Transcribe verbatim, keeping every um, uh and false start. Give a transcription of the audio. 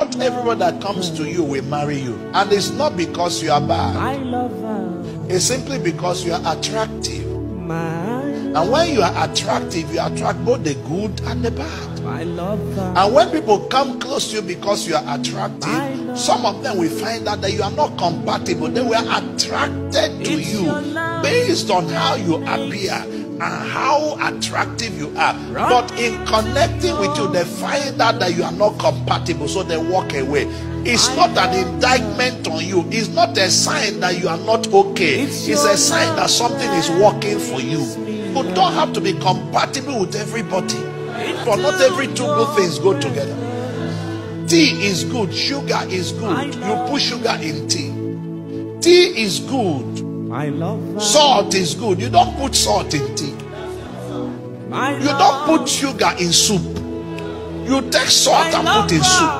Not everyone that comes to you will marry you. And it's not because you are bad. I love her. It's simply because you are attractive. My and when you are attractive, you attract both the good and the bad. I love her. And when people come close to you because you are attractive, some of them will find out that you are not compatible. They were attracted to it's you based on how you appear and how attractive you are, right. But in connecting with you, they find out that you are not compatible, so they walk away. It's I not an indictment on you. It's not a sign that you are not okay. It's, it's a sign that something is working for you. You don't have to be compatible with everybody, for not every two good things go together. Tea is good, sugar is good. You put sugar in tea. Tea is good. I love that. Salt is good. You don't put salt in tea. You don't put sugar in soup. You take salt and put in soup.